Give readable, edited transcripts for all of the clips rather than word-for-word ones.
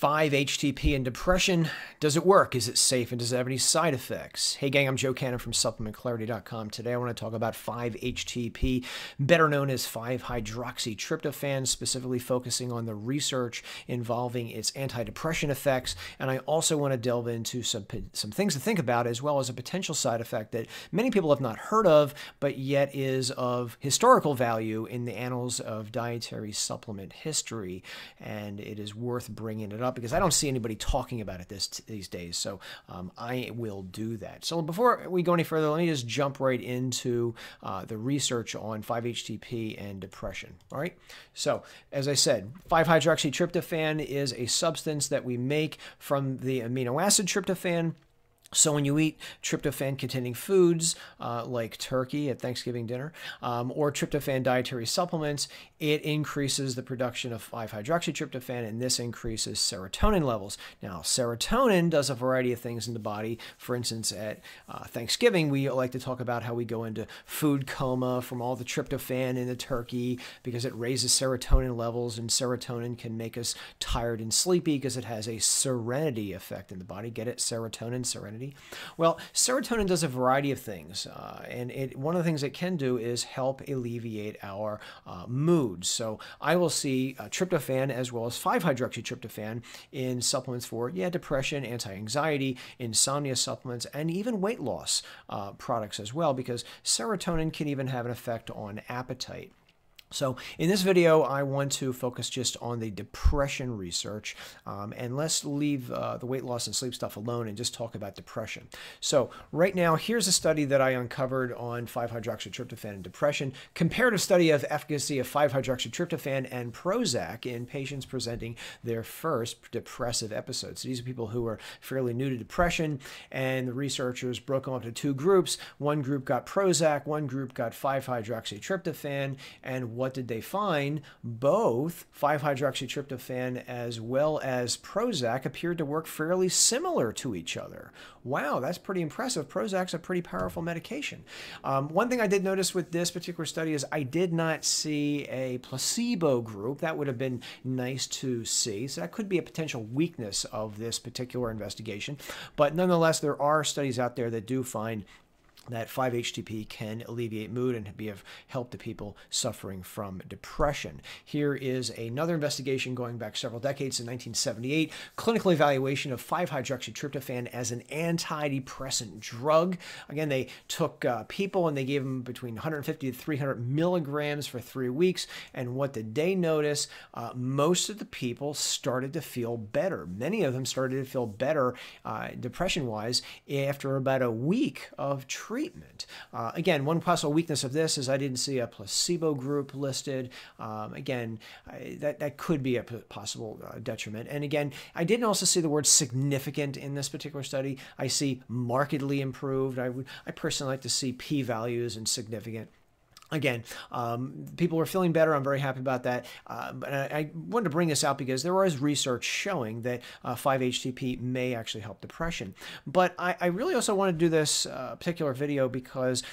5-HTP and depression. Does it work? Is it safe? And does it have any side effects? Hey gang, I'm Joe Cannon from SupplementClarity.com. Today I want to talk about 5-HTP, better known as 5-hydroxytryptophan, specifically focusing on the research involving its antidepressant effects. And I also want to delve into some things to think about, as well as a potential side effect that many people have not heard of, but yet is of historical value in the annals of dietary supplement history. And it is worth bringing it up, because I don't see anybody talking about it these days, so I will do that. So before we go any further, let me just jump right into the research on 5-HTP and depression. All right, so as I said, 5-hydroxytryptophan is a substance that we make from the amino acid tryptophan. So when you eat tryptophan-containing foods like turkey at Thanksgiving dinner or tryptophan dietary supplements, it increases the production of 5-hydroxytryptophan, and this increases serotonin levels. Now, serotonin does a variety of things in the body. For instance, at Thanksgiving, we like to talk about how we go into food coma from all the tryptophan in the turkey because it raises serotonin levels, and serotonin can make us tired and sleepy because it has a serenity effect in the body. Get it? Serotonin, serenity. Well, serotonin does a variety of things, and one of the things it can do is help alleviate our mood. So I will see tryptophan as well as 5-hydroxytryptophan in supplements for, yeah, depression, anti-anxiety, insomnia supplements, and even weight loss products as well, because serotonin can even have an effect on appetite. So in this video, I want to focus just on the depression research, and let's leave the weight loss and sleep stuff alone and just talk about depression. So right now, here's a study that I uncovered on 5-hydroxytryptophan and depression, comparative study of efficacy of 5-hydroxytryptophan and Prozac in patients presenting their first depressive episode. So these are people who are fairly new to depression, and the researchers broke them up to two groups. One group got Prozac, one group got 5-hydroxytryptophan, and what did they find? Both 5-hydroxytryptophan as well as Prozac appeared to work fairly similar to each other. Wow, that's pretty impressive. Prozac's a pretty powerful medication. One thing I did notice with this particular study is I did not see a placebo group. That would have been nice to see. So that could be a potential weakness of this particular investigation. But nonetheless, there are studies out there that do find that 5-HTP can alleviate mood and be of help to people suffering from depression. Here is another investigation going back several decades in 1978, clinical evaluation of 5-hydroxytryptophan as an antidepressant drug. Again, they took people and they gave them between 150 to 300 milligrams for 3 weeks. And what did they notice? Most of the people started to feel better. Many of them started to feel better depression-wise after about a week of treatment. Again, one possible weakness of this is I didn't see a placebo group listed. Again, that could be a possible detriment. And again, I didn't also see the word significant in this particular study. I see markedly improved. I personally like to see p-values and significant. Again, people were feeling better. I'm very happy about that. But I wanted to bring this out because there was research showing that 5-HTP may actually help depression. But I really also want to do this particular video because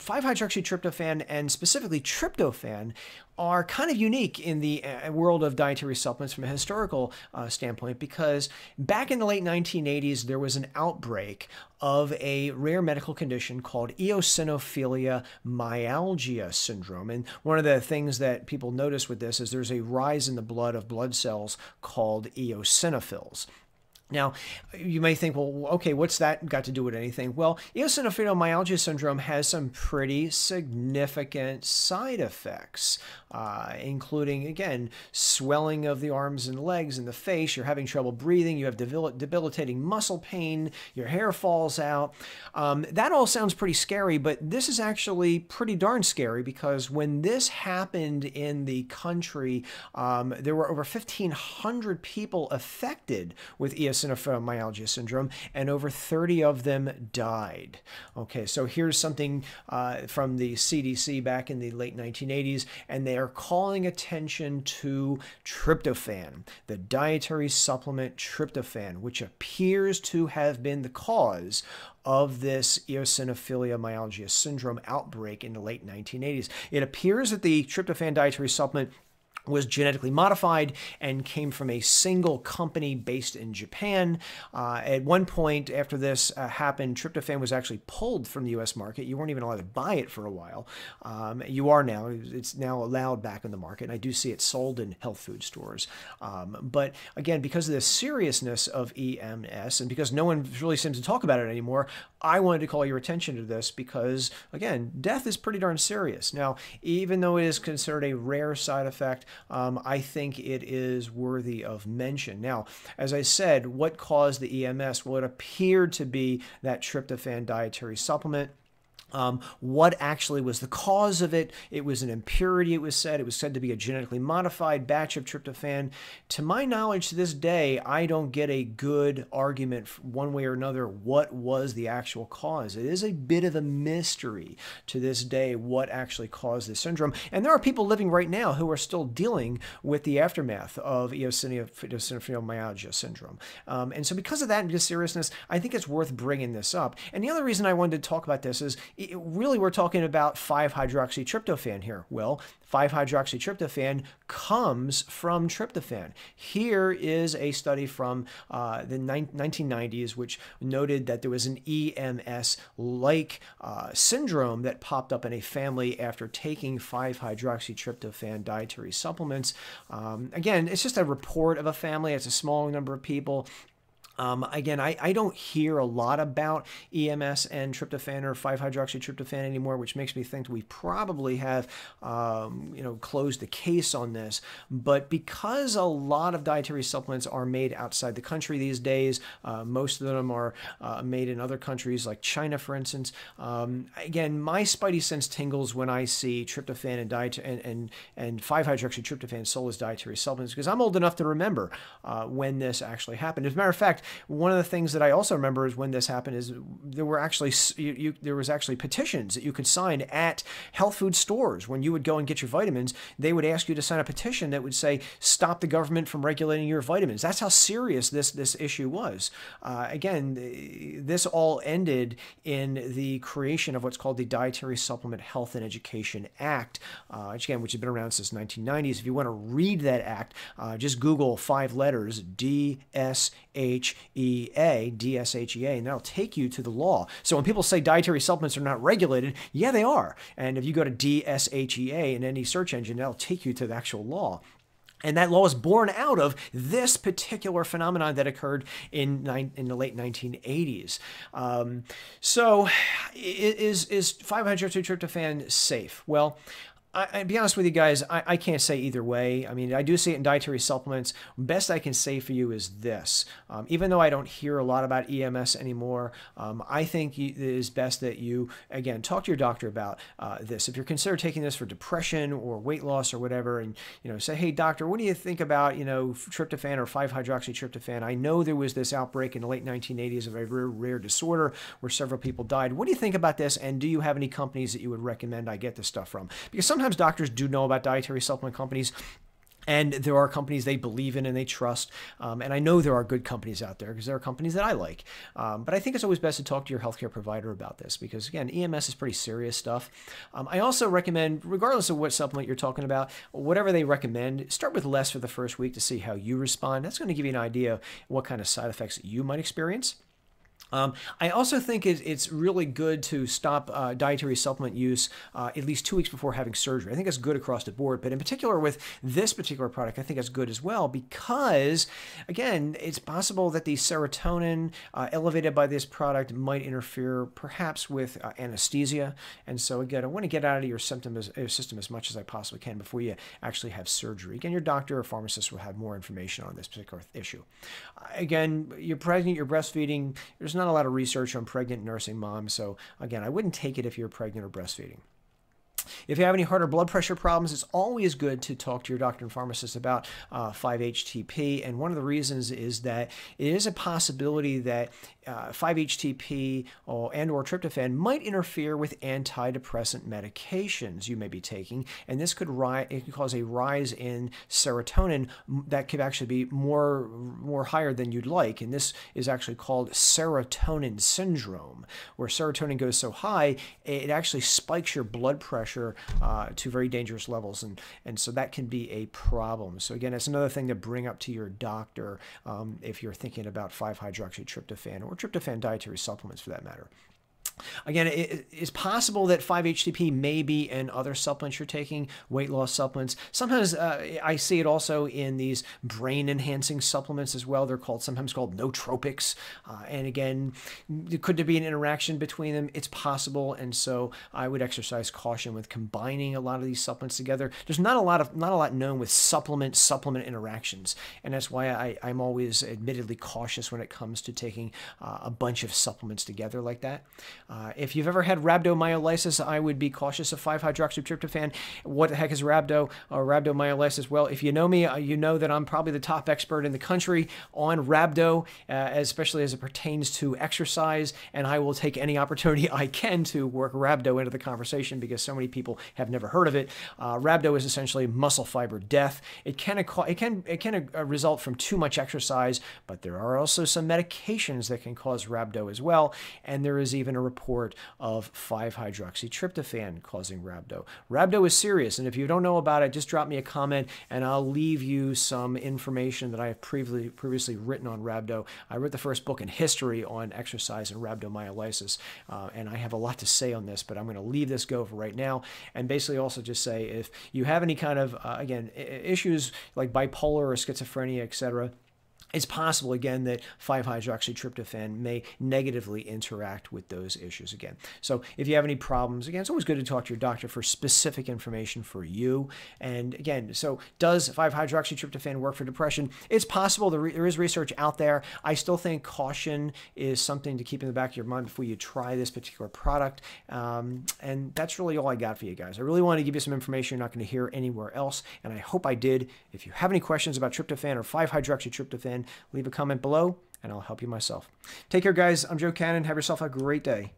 5-hydroxytryptophan and specifically tryptophan are kind of unique in the world of dietary supplements from a historical standpoint, because back in the late 1980s, there was an outbreak of a rare medical condition called eosinophilia myalgia syndrome. And one of the things that people notice with this is there's a rise in the blood of blood cells called eosinophils. Now, you may think, well, okay, what's that got to do with anything? Well, eosinophilia myalgia syndrome has some pretty significant side effects, including, again, swelling of the arms and legs and the face. You're having trouble breathing. You have debilitating muscle pain. Your hair falls out. That all sounds pretty scary, but this is actually pretty darn scary, because when this happened in the country, there were over 1,500 people affected with eosinophilia myalgia syndrome, and over 30 of them died. Okay, so here's something from the CDC back in the late 1980s, and they are calling attention to tryptophan, the dietary supplement tryptophan, which appears to have been the cause of this eosinophilia myalgia syndrome outbreak in the late 1980s. It appears that the tryptophan dietary supplement was genetically modified and came from a single company based in Japan. At one point after this happened, tryptophan was actually pulled from the U.S. market. You weren't even allowed to buy it for a while. You are now. It's now allowed back in the market, and I do see it sold in health food stores. But again, because of the seriousness of EMS and because no one really seems to talk about it anymore, I wanted to call your attention to this because, again, death is pretty darn serious. Now, even though it is considered a rare side effect, I think it is worthy of mention. Now, as I said, what caused the EMS? Well, it appeared to be that tryptophan dietary supplement. What actually was the cause of it? It was an impurity, it was said to be a genetically modified batch of tryptophan. To my knowledge to this day, I don't get a good argument one way or another what was the actual cause. It is a bit of a mystery to this day what actually caused this syndrome. And there are people living right now who are still dealing with the aftermath of eosinophilia myalgia syndrome. And so because of that and the seriousness, I think it's worth bringing this up. And the other reason I wanted to talk about this is really we're talking about 5-hydroxytryptophan here. Well, 5-hydroxytryptophan comes from tryptophan. Here is a study from the 1990s, which noted that there was an EMS-like syndrome that popped up in a family after taking 5-hydroxytryptophan dietary supplements. Again, it's just a report of a family. It's a small number of people. Again, I don't hear a lot about EMS and tryptophan or 5-hydroxytryptophan anymore, which makes me think we probably have, closed the case on this. But because a lot of dietary supplements are made outside the country these days, most of them are made in other countries like China, for instance. Again, my spidey sense tingles when I see tryptophan and 5-hydroxytryptophan sold as dietary supplements because I'm old enough to remember when this actually happened. As a matter of fact, one of the things that I also remember is when this happened is there were actually there was actually petitions that you could sign at health food stores. When you would go and get your vitamins, they would ask you to sign a petition that would say, stop the government from regulating your vitamins. That's how serious this issue was. Again, this all ended in the creation of what's called the Dietary Supplement Health and Education Act, which has been around since the 1990s. If you want to read that act, just Google 5 letters, DSHEA, and that'll take you to the law. So when people say dietary supplements are not regulated, yeah, they are. And if you go to DSHEA in any search engine, that'll take you to the actual law. And that law is born out of this particular phenomenon that occurred in the late 1980s. So is 5-hydroxytryptophan safe? Well, I'll be honest with you guys, I can't say either way. I mean, I do see it in dietary supplements. Best I can say for you is this. Even though I don't hear a lot about EMS anymore, I think it is best that you, again, talk to your doctor about this. If you're considering taking this for depression or weight loss or whatever, and, say, hey, doctor, what do you think about, tryptophan or 5-hydroxytryptophan? I know there was this outbreak in the late 1980s of a rare disorder where several people died. What do you think about this, and do you have any companies that you would recommend I get this stuff from? Because sometimes doctors do know about dietary supplement companies, and there are companies they believe in and they trust. And I know there are good companies out there because there are companies that I like. But I think it's always best to talk to your healthcare provider about this because, again, EMS is pretty serious stuff. I also recommend, regardless of what supplement you're talking about, whatever they recommend, start with less for the first week to see how you respond. That's going to give you an idea of what kind of side effects you might experience. I also think it's really good to stop dietary supplement use at least 2 weeks before having surgery. I think it's good across the board, but in particular with this particular product, I think it's good as well because, again, it's possible that the serotonin elevated by this product might interfere perhaps with anesthesia. And so, again, I want to get out of your system as much as I possibly can before you actually have surgery. Again, your doctor or pharmacist will have more information on this particular issue. Again, you're pregnant, you're breastfeeding, there's not a lot of research on pregnant nursing moms, so again, I wouldn't take it if you're pregnant or breastfeeding. If you have any heart or blood pressure problems, it's always good to talk to your doctor and pharmacist about 5-HTP. And one of the reasons is that it is a possibility that 5-HTP and/or tryptophan might interfere with antidepressant medications you may be taking, and this could cause a rise in serotonin that could actually be more higher than you'd like. And this is actually called serotonin syndrome, where serotonin goes so high it actually spikes your blood pressure temperature to very dangerous levels, and so that can be a problem. So again, it's another thing to bring up to your doctor if you're thinking about 5-hydroxytryptophan or tryptophan dietary supplements for that matter. Again, it is possible that 5-HTP may be in other supplements you're taking, weight loss supplements. Sometimes I see it also in these brain-enhancing supplements as well. They're called, sometimes called nootropics. And again, could there be an interaction between them? It's possible, and so I would exercise caution with combining a lot of these supplements together. There's not a lot known with supplement interactions, and that's why I'm always admittedly cautious when it comes to taking a bunch of supplements together like that. If you've ever had rhabdomyolysis, I would be cautious of 5-hydroxytryptophan. What the heck is rhabdo or rhabdomyolysis? Well, if you know me, you know that I'm probably the top expert in the country on rhabdo, especially as it pertains to exercise, and I will take any opportunity I can to work rhabdo into the conversation because so many people have never heard of it. Rhabdo is essentially muscle fiber death. It can result from too much exercise, but there are also some medications that can cause rhabdo as well, and there is even a report of 5-hydroxytryptophan causing rhabdo. Rhabdo is serious, and if you don't know about it, just drop me a comment, and I'll leave you some information that I have previously written on rhabdo. I wrote the first book in history on exercise and rhabdomyolysis, and I have a lot to say on this, but I'm going to leave this go for right now, and basically also just say if you have any kind of, again, issues like bipolar or schizophrenia, etc., it's possible, again, that 5-hydroxytryptophan may negatively interact with those issues again. So if you have any problems, again, it's always good to talk to your doctor for specific information for you. And again, so does 5-hydroxytryptophan work for depression? It's possible. There is research out there. I still think caution is something to keep in the back of your mind before you try this particular product. And that's really all I got for you guys. I really wanted to give you some information you're not going to hear anywhere else, and I hope I did. If you have any questions about tryptophan or 5-hydroxytryptophan, leave a comment below, and I'll help you myself. Take care, guys. I'm Joe Cannon. Have yourself a great day.